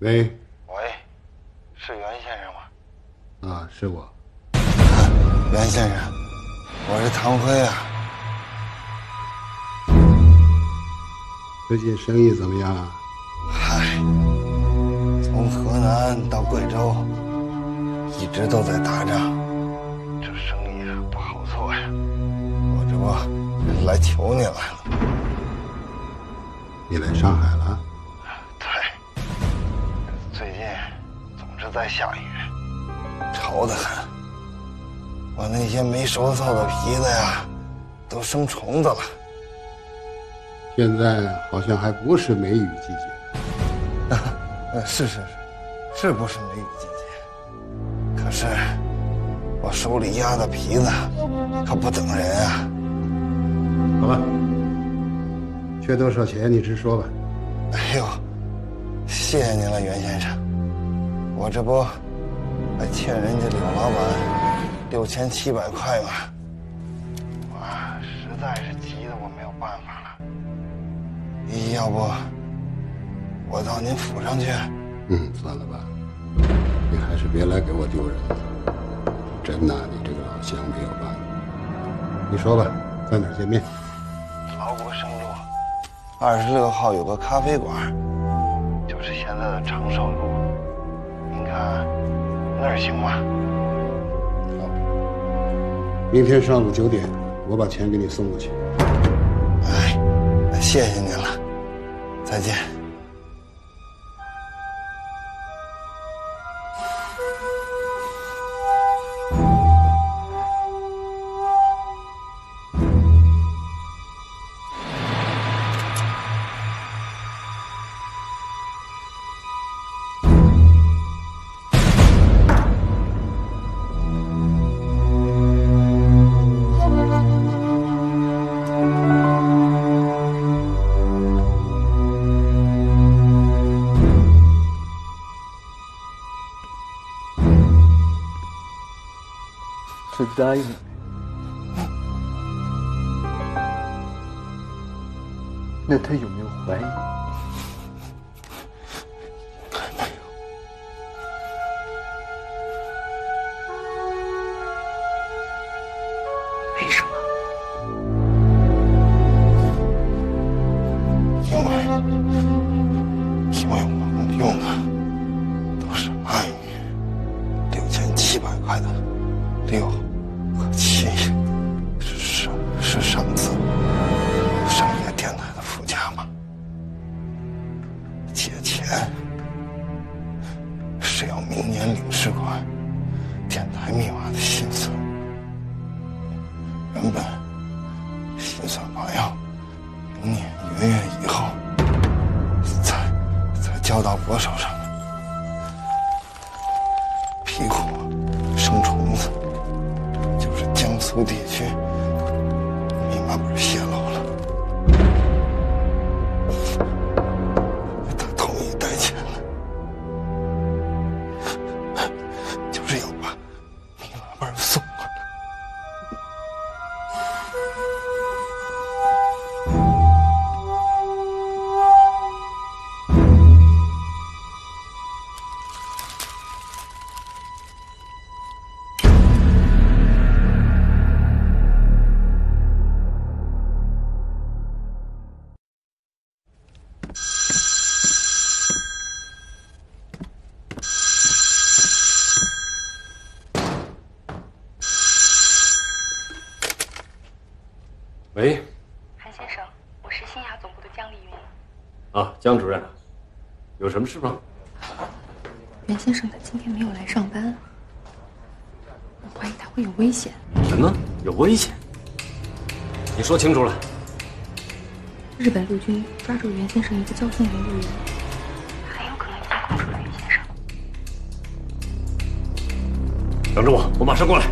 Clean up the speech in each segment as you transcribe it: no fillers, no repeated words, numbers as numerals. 喂。喂，是袁先生吗？啊，是我。袁先生，我是唐辉啊。最近生意怎么样啊？嗨，从河南到贵州，一直都在打仗，这生意不好做呀。我这不来求你来了。你来上海了？对，最近总是在下雨，潮得很。我那些没熟透的皮子呀，都生虫子了。现在好像还不是梅雨季节。啊，是不是梅雨季节？可是我手里压的皮子可不等人啊。好了，缺多少钱你直说吧。哎呦，谢谢您了，袁先生，我这不还欠人家柳老板6700块吗？我实在是急得我没有办法了。要不，我到您府上去？嗯，算了吧，你还是别来给我丢人了。真拿你这个老乡没有办法。你说吧，在哪儿见面？劳国生路26号有个咖啡馆，就是现在的长寿路。您看那儿行吗？好，明天上午9点，我把钱给你送过去。哎，谢谢您了。再见。是答应你，那他有没有怀疑？应该没有。为什么？因为我们用的都是外语，6700块的6。是上次商业电台的副家吗？借钱是要明年领事馆电台密码的心算，原本心算法要明年1月以后才交到我手上。屁股生虫子，就是江苏地区。把门泄露了，他同意带钱了，就是要把密码本送过来。喂，韩先生，我是新雅总部的江丽云。啊，江主任，有什么事吗？袁先生他今天没有来上班，我怀疑他会有危险。什么？有危险？你说清楚了。日本陆军抓住袁先生一个交通营务员，很有可能已经控制了袁先生。等着我，我马上过来。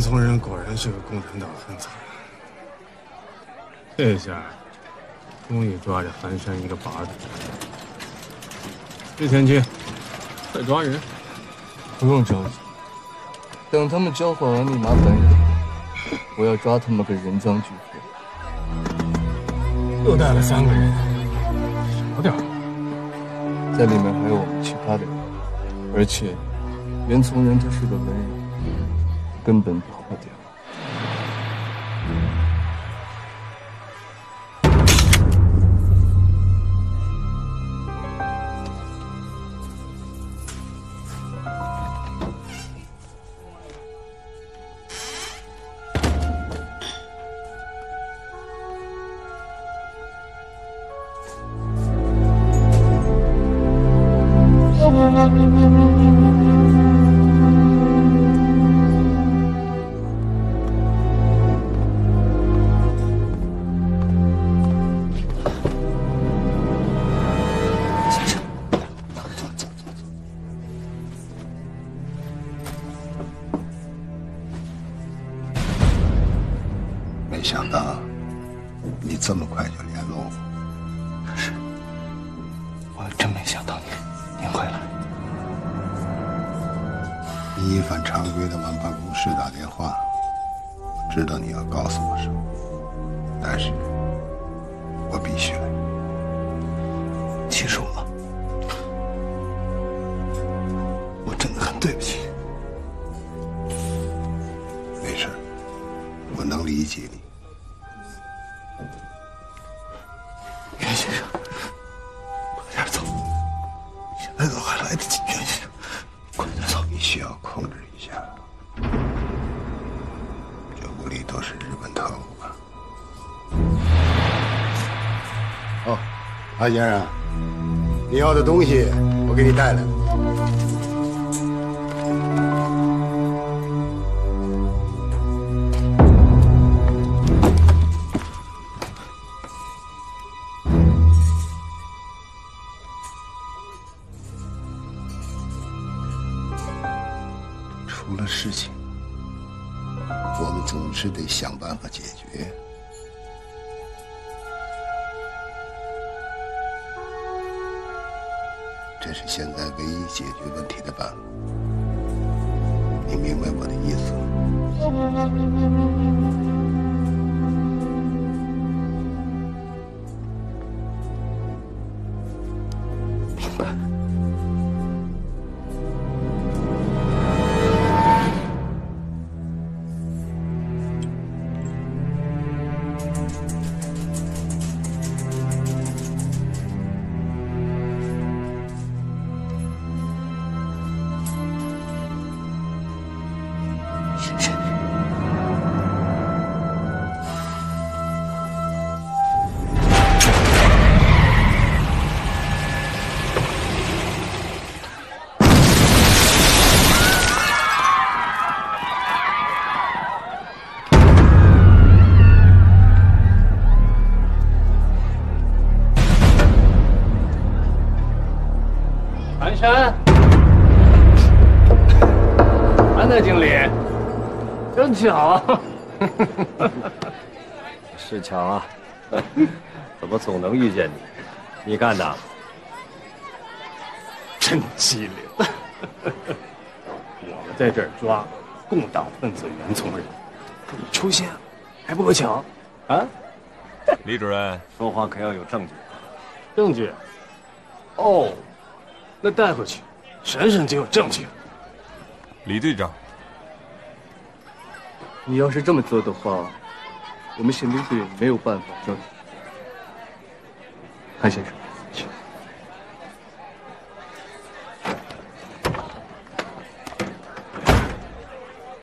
陈从仁果然是个共产党分子。这下终于抓着韩山一个把柄。这天去，快抓人！不用着急，等他们交换完密码本人，我要抓他们个人赃俱获。又带了3个人，少点。在里面还有我们其他的人，而且袁从仁他是个文人。 根本跑不掉。韩先生，你要的东西我给你带来了。出了事情，我们总是得想办法解决。 这是现在唯一解决问题的办法，你明白我的意思吗？明白。巧啊，是巧啊，怎么总能遇见你？你干的，真机灵！我们在这儿抓共党分子袁从仁，你出现还不够巧啊？李主任说话可要有证据，证据？哦，那带回去，审审就有证据。李队长。 你要是这么做的话，我们宪兵队没有办法抓你，韩先生。